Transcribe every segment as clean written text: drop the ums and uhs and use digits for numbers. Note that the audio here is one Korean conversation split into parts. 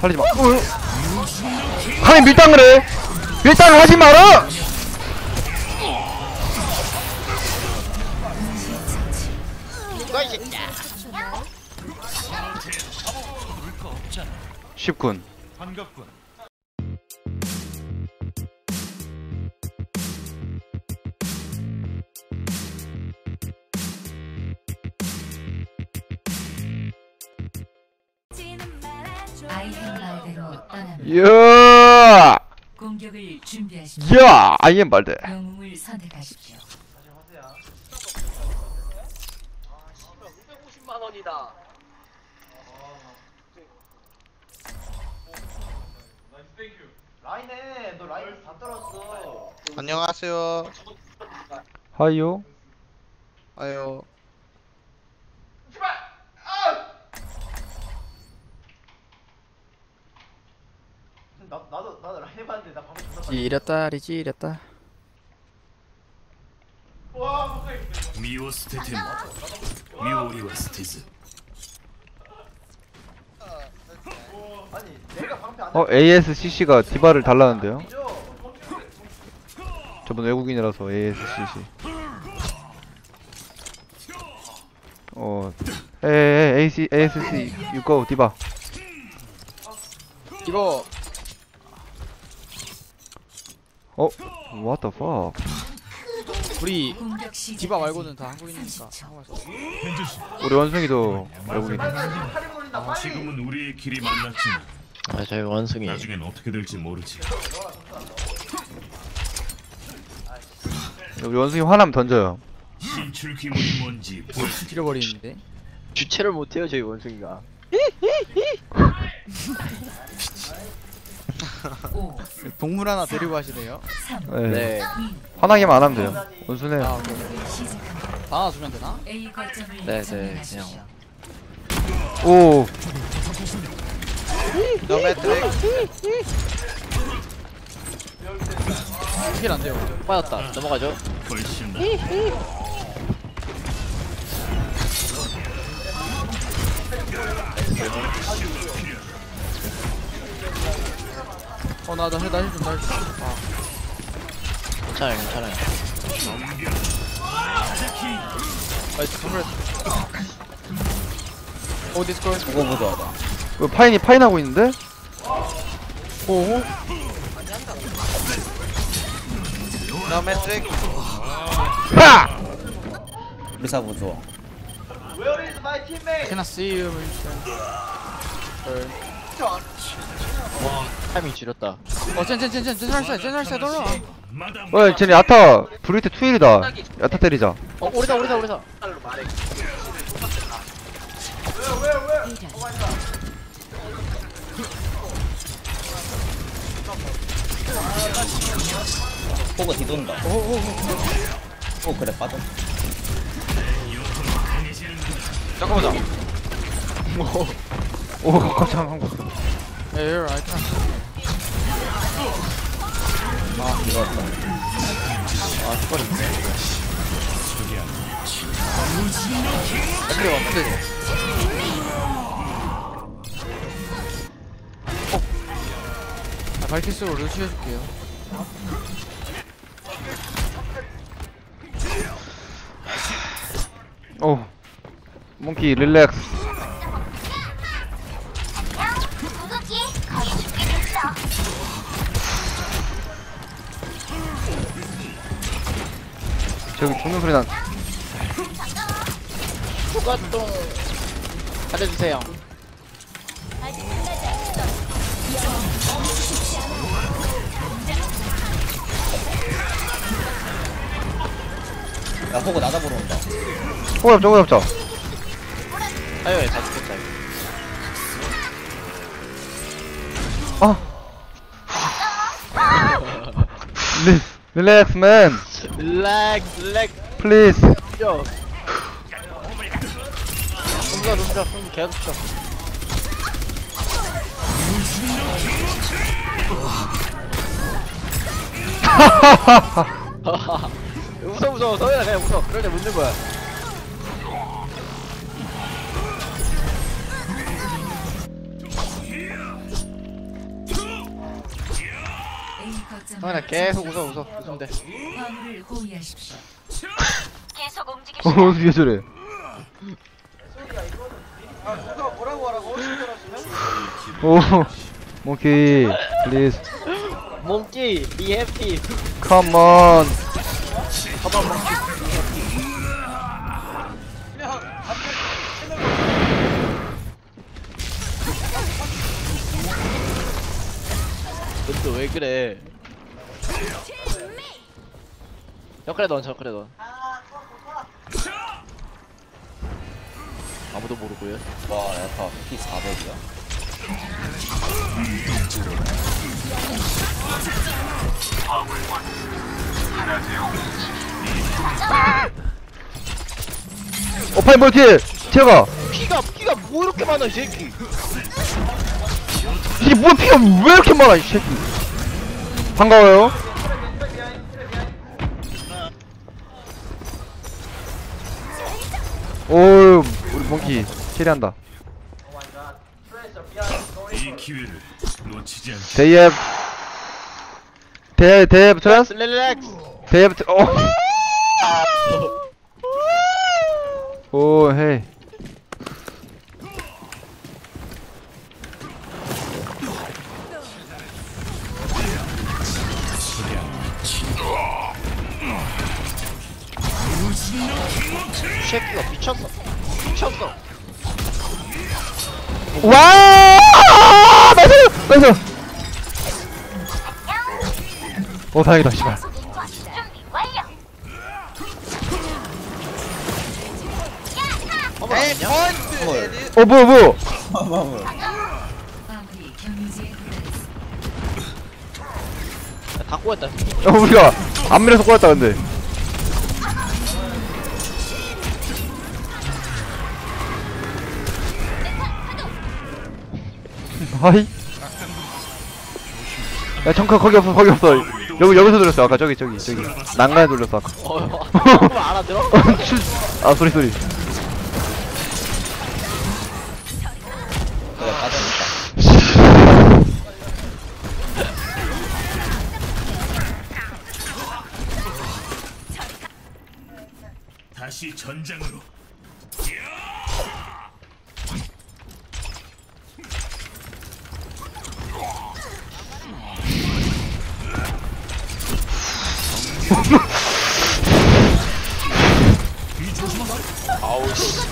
살리지마. 하인 밀당을 해. 밀당을 하지마라. 쉽군. 반갑군. 야! 공격을 준비하십시오. 야! 아이엠 말대. 영웅을 선택하십시오. 아, 씨발 550만 원이다. 라인에 너 라인 다 떨었어. 안녕하세요. 하이요. 아요. 나도 라인 해봤는데 나 방금 전화 찌렸다 리찌렸다. 와 미오 스테템 미오리와 스테즈. 아니 내가 방패 안. ASCC가 디바를 달라는데요. 저분 외국인이라서 ASCC. ASCC 유고 디바. 이거 어? What the fuck? 우리 디바 말고는 다 한국인이니까. 우리 원숭이도 외국인. 지금은 우리의 길이 만났지만. 아 저희 원숭이. 나중엔 어떻게 될지 모르지. 우리 원숭이 화나면 던져요. 신출 기물이 뭔지 잃어버리는데. 주체를 못해요 저희 원숭이가. 동물 하나 데리고 하시네요. 네. 화나기만 안 하면 돼요. 원순해요. 아, 아, 주면 되나? 네네. 그냥. 오. 너메트릭. 힐 안 돼요. 빠졌다. 넘어가죠. 나 힐 좀. 괜찮아요, 괜찮아요. 나이스, 건물. 오, 디스콜. 저거 보자. 왜 파인 하고 있는데? 오호? 나 매트릭. 하! 미사 보조. Can I see you? 와, 타이밍 지렸다. 젠 젠살사 떨어. 왜 쟤네 야타 브루이트 투일이다. 야타 때리자. 오리다. 왜? 포그 뒤돈다. 오 그래 빠져. 잠깐만. 오 거창한 거. 에이 라이트. 아 이거 왔다. 아 스파링. 아 그래 왔는데. 어. 아 발키스로 루시 해줄게요. 오. 몽키 릴렉스. 저기 죽는 소리 난. 추가똥 받아주세요. 야 호구 나다 보러 온다. 호구 잡자. 아유 다 죽겠다. 아. 릴렉스 맨. 릴렉스 플리즈. 좀 계속 쳐. 웃어 서현아 그냥 웃어. 그럴 때 웃는 거야. 형이나 계속 웃어 웃으면 돼. 어, 이게 저래. 오, 몽키, please. 몽키, be happy. Come on. 너 왜 그래? 저크레 넌, 저크레 넌. 아무도 모르고요. 와, 야타 피 400이야. 어, 파인볼티! 제가! 피가 뭐 이렇게 많아, 이 새끼! 이게 뭐야, 피가 왜 이렇게 많아, 이 새끼! 반가워요. 오우, 우리 몽키 캐리한다. 이 기회를 놓치지 않게. 대협. 대협 트랜스. 릴렉스. 대협. 오. 오, 헤이. 쉐키가 미쳤어. 미쳤어. 와! 나이스! 오, 다행이다, 씨발. 어, 뭐야. 다 꼬였다. 어, 우리가 안 밀어서 꼬였다, 근데. 하이? 야, 정카 거기 없어, 거기 없어. 여기서 돌렸어, 아까. 저기. 난간에 돌렸어, 아까. 알아들어? 아, 소리. 그래, 맞아. 다시 전장으로. 아우씨.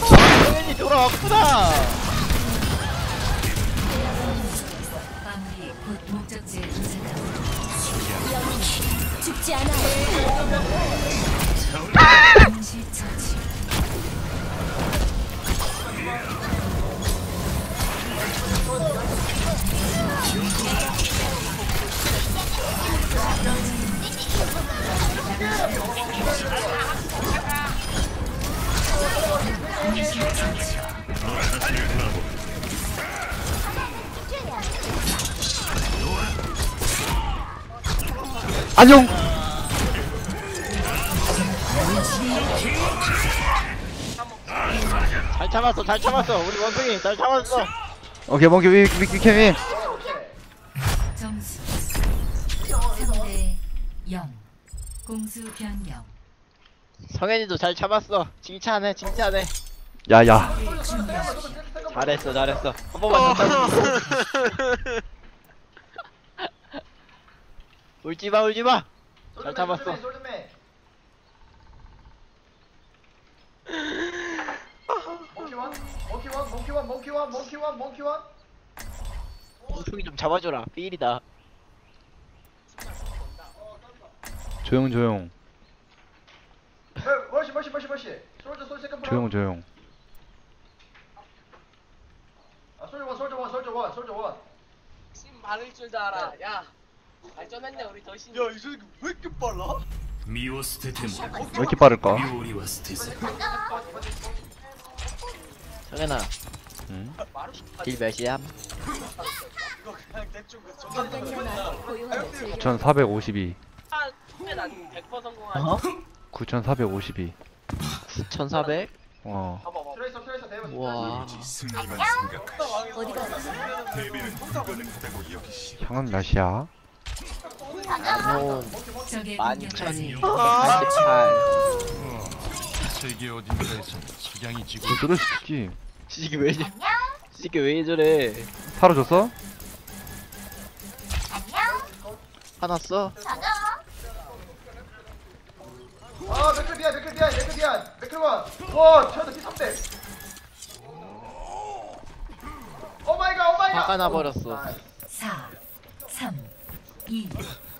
소연이 돌아왔구나. 죽지 않아. 안녕. 잘 참았어. 우리 원숭이 잘 참았어. 오케이, 몽키 위키미. 점수 3대 0. 공수 변경. 성현이도 잘 참았어. 칭찬해. 야야. 잘했어. 한 번만 더. 울지마. 잘 참았어. 몽키원. 엉덩이 좀 잡아줘라. 필이다. 조용 조용. 조용 조용. 솔져 와. 신 많을 줄도 알아. 야, 발전했네 우리 더신. 야, 이 새끼 왜 이렇게 빨라? 왜 이렇게 빠를까? 성현아, 응? 딜 몇이야? 9452. 9452. 9400? 어. 와. 형은 몇이야? 나는 11,088. 세계 어딘가에서 식량이 지고. 그럴 수 있지. 시식이 왜 이래? 시식이 왜 저래? 사라졌어? 화났어? 아, 맥클 미안. 맥클만. 와, 저도 피삼대. 오 마이 갓. 바꿔나 버렸어. 4, 3, 2.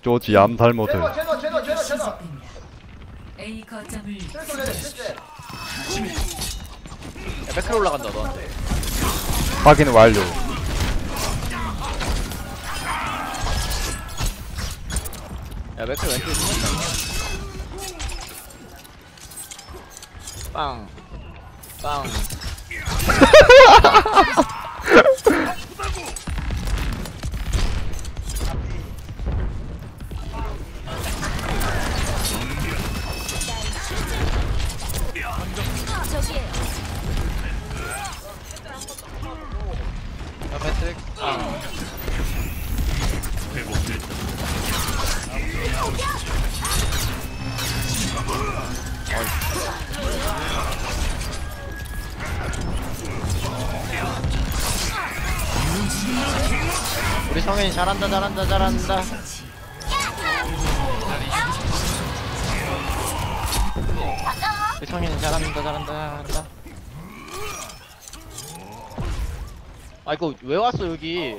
조지 암살 모드. 제노. A 거점을. 야, 맥클 올라간다 너한테. 확인 완료. 야, 맥클 왼쪽에 숨었다. 빵. 우리 성현이 잘한다. 우리 성현이 잘한다. 아, 이거 왜 왔어 여기?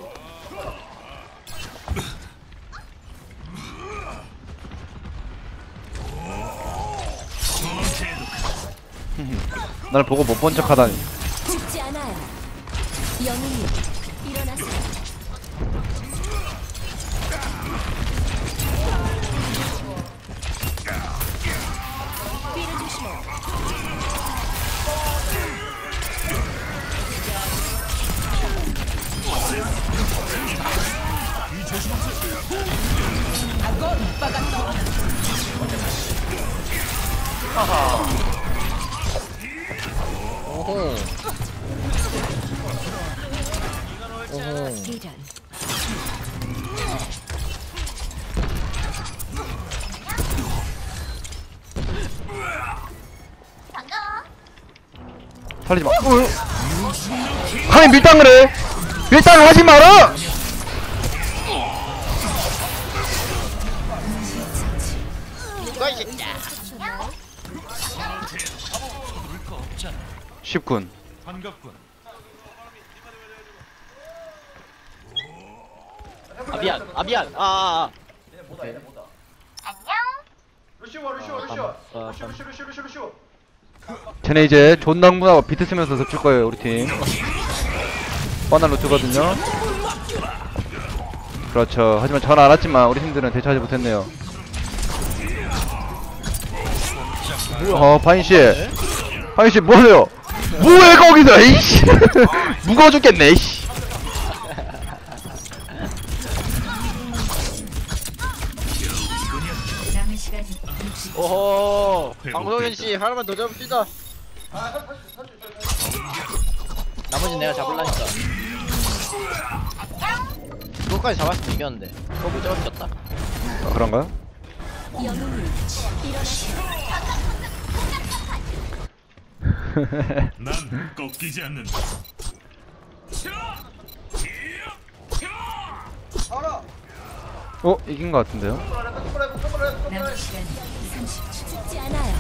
날 보고 못 본 척 하다니. 죽지 않아요. 영웅이 일어나세요. 뒤를 조심해. 아고 이빠가 떠. 하하. 살리지 마. 하니 밀당을 해. 밀당을 하지 마라. 쉽군. 반갑군. 아 미안. 얘네 뭐다. 안녕. 루시오. 쟤네 이제 존당분하고 비트 쓰면서 덮칠 거예요 우리 팀. 뻔한 루트거든요. 그렇죠. 하지만 전 알았지만 우리 팀들은 대처하지 못했네요. 파인씨 뭐하세요? 뭐해 거기서 에이씨. 무거워 죽겠네 에이씨. 오호, 방송현씨 하나만 더 잡읍시다. 나머지 내가 잡을라니까. 그것까지 잡았으면 이겼는데 그거 못 잡아 죽였다. 아, 그런가요? 난 꺾이지 않는다. 어? 이긴 것 같은데요? 죽지 않아요.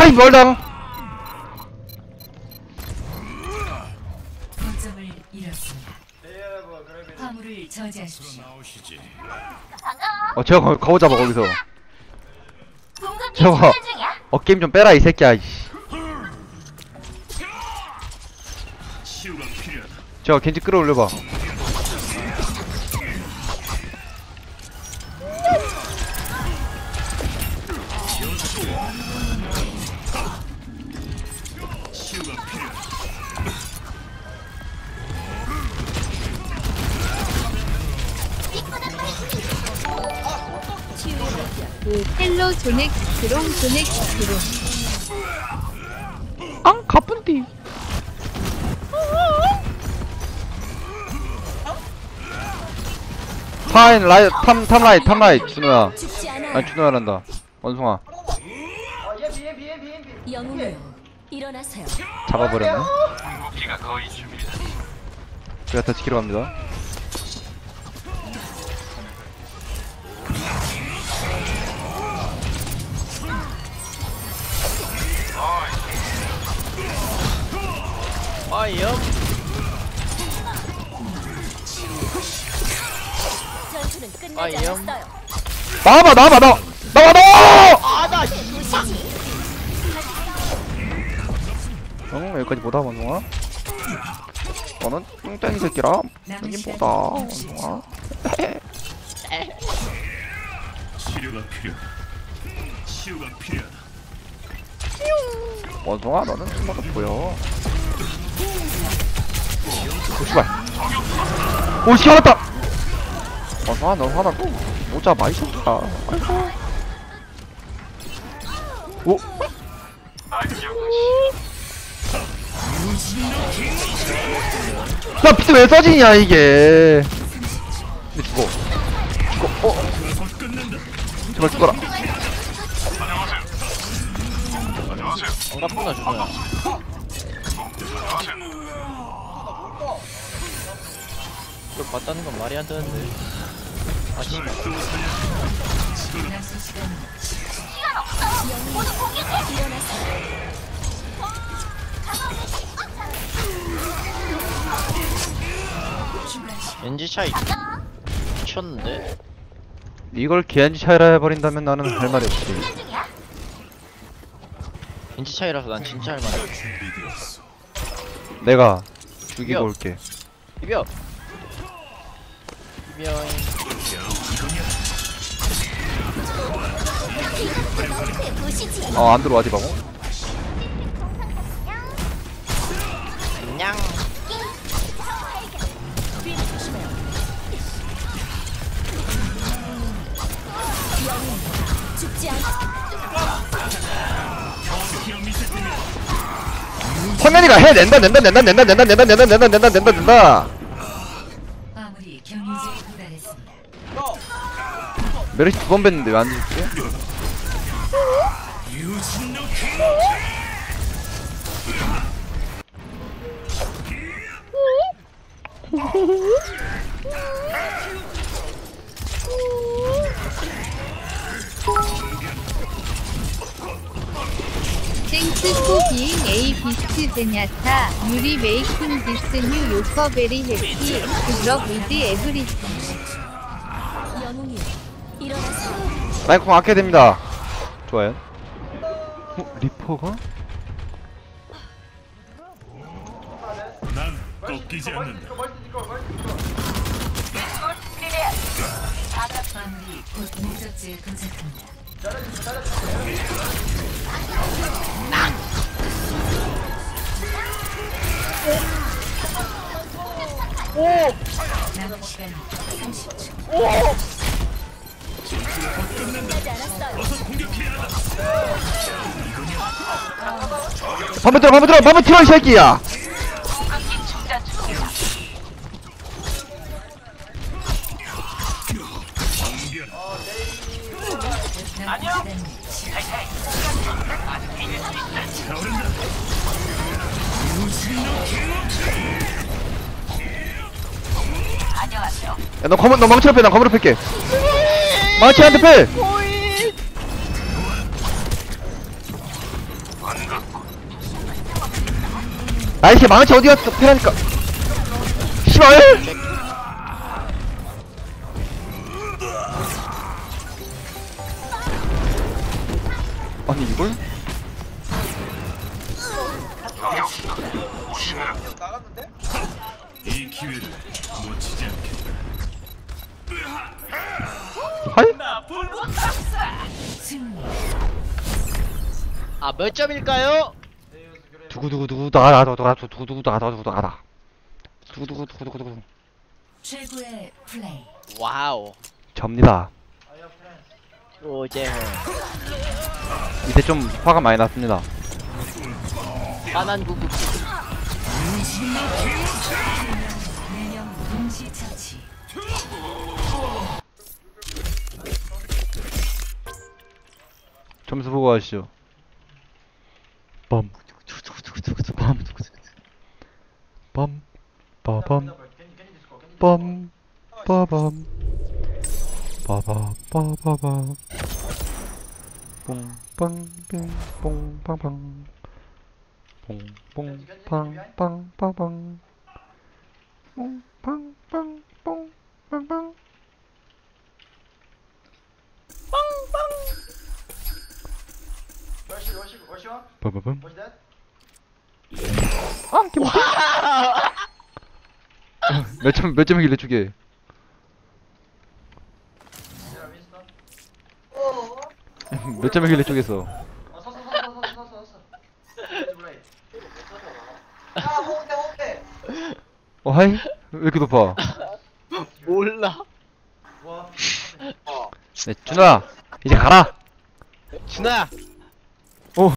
카이 멀당. 거점을 잃었습니다. 화물을 저지하십시오. 저거 거우 잡아 거기서. 저거 어깨임 좀 빼라 이 새끼야. 저거 겐지 끌어올려봐. 헬로 조넥 드롱 조넥 드롱 앙 가뿐띠 타인 라이 탐라이 탐라이 준호야 아니 준호야란다 원숭아 영웅이요 일어나세요 잡아버렸네 제가 거의 준비다 제가 다 지키러 갑니다 아이요. 전투는 끝나지 않았어요. 나와봐, 나와봐, 나와, 나와, 나와. 아나 이상. 응, 여기까지 보다 원숭아. 너는 뚱땡이 새끼라. 여긴 보다 원숭아. 치료가 필요. 치료가 필요. 원숭아, 너는 숨어서 보여. 오 씨발 오 씨 화났다 원숭아 너 화났고 모자 많이 썼다 아이고 오 나 피트 왜 써지냐 이게 근데 죽어 죽어 어 제발 죽어라 안녕하세요 나쁘나 죽어요 이걸 봤다는 건 말이 안 되는데 아쉽다 시간 없어요! 모두 공격해! 일어나세요! 엔지 차이 미쳤는데? 이걸 기엔지 차이라 해버린다면 나는 할 말이 없지 엔지 차이라서 난 진짜 할 말이 없지 내가 죽이고 올게. 비벼. 비벼. 안 들어와지 마고. 안녕. 죽지 않아. 성현이가 해 낸다 메르시 두 번 뵀는데 왜 안 죽지? 땡스 포비잉 에이 비스트 제냐타 유리 메이킹 디스 뉴 요커 베리 해피 블럭 위드 에브리스 영웅이 일어나서 라이콩 아껴야 됩니다 좋아요 리퍼가? 난 꺾이지 않는다 마무리 곧 목적지에 도착합니다 반부 튀어 이 새끼야. 안녕. 안녕하세요. 야, 너 검은 너 망치로 빼. 난 검으로 뺄게. 망치한테 빼. 아이씨 망치 어디갔어 패라니까 씨발. 아니 이걸? 나갔는데? 이 기회를 놓치지 않겠다. 아 몇 점일까요? 두구두구두구 나가라. 두구두구두구. 최고의 플레이. 와우. 접니다. 오재호. 이때 좀 화가 많이 났습니다. 까만구구. 점수 보고 가시죠. 빰. 빰. 빠밤. 빰. 빠밤. 빠바바바바. 뽕빵빙 뽕빵빵. 뽕뽕빵빵빵빵. 뽕빵빵 뽕빵빵. 빵빵. 러시 빠바밤. 아, 개맛. 몇 점이길래 저게? 몇 점이길래 저기서? 어, 하이? 왜 이렇게 높아? 몰라. 네, 준호야, 이제 가라. 준호야.